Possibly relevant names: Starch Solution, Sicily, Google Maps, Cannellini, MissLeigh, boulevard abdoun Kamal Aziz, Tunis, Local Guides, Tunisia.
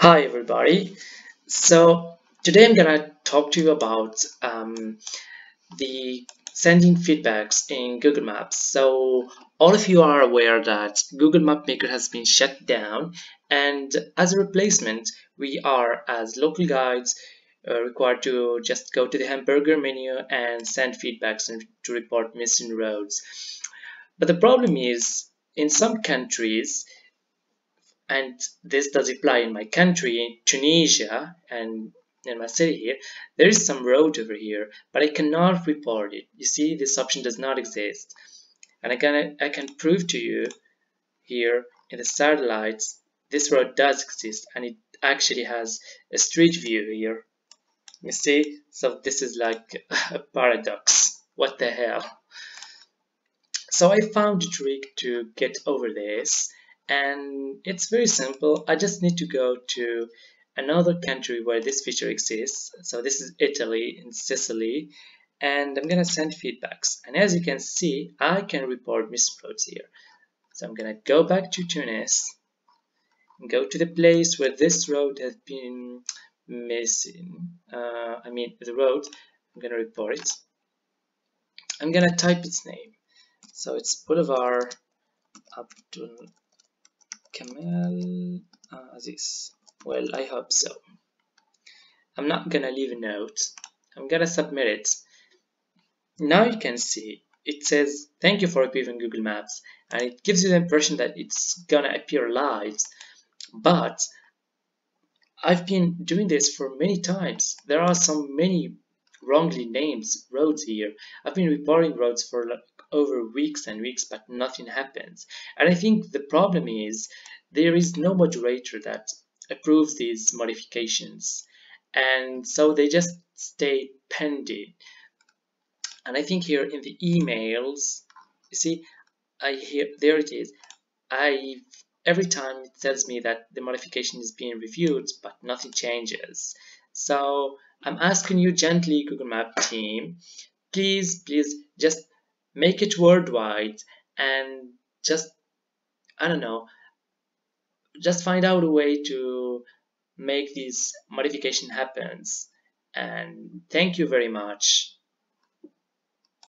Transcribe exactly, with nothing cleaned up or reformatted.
Hi everybody. So today I'm gonna talk to you about um, the sending feedbacks in Google Maps. So all of you are aware that Google Map Maker has been shut down, and as a replacement we are, as Local Guides, uh, required to just go to the hamburger menu and send feedbacks and to report missing roads. But the problem is, in some countries, and this does apply in my country, in Tunisia, and in my city here, there is some road over here, but I cannot report it. You see, this option does not exist. And I can, I can prove to you here in the satellites, this road does exist, and it actually has a street view here. You see, so this is like a paradox. What the hell? So I found a trick to get over this. And it's very simple. I just need to go to another country where this feature exists. So this is Italy, in Sicily, and I'm gonna send feedbacks. And as you can see, I can report missed roads here. So I'm gonna go back to Tunis and go to the place where this road has been missing. Uh, I mean, the road. I'm gonna report it. I'm gonna type its name. So it's boulevard abdoun Kamal Aziz. Well, I hope so. I'm not gonna leave a note. I'm gonna submit it. Now you can see it says thank you for appearing Google Maps, and it gives you the impression that it's gonna appear live. But I've been doing this for many times. There are so many wrongly named roads here. I've been reporting roads for like over weeks and weeks, but nothing happens. And I think the problem is there is no moderator that approves these modifications, and so they just stay pending. And I think here in the emails, you see, I hear there it is. I every time it tells me that the modification is being reviewed, but nothing changes. So I'm asking you gently, Google Map team, please, please just make it worldwide, and just, I don't know, just find out a way to make this modification happen. And thank you very much.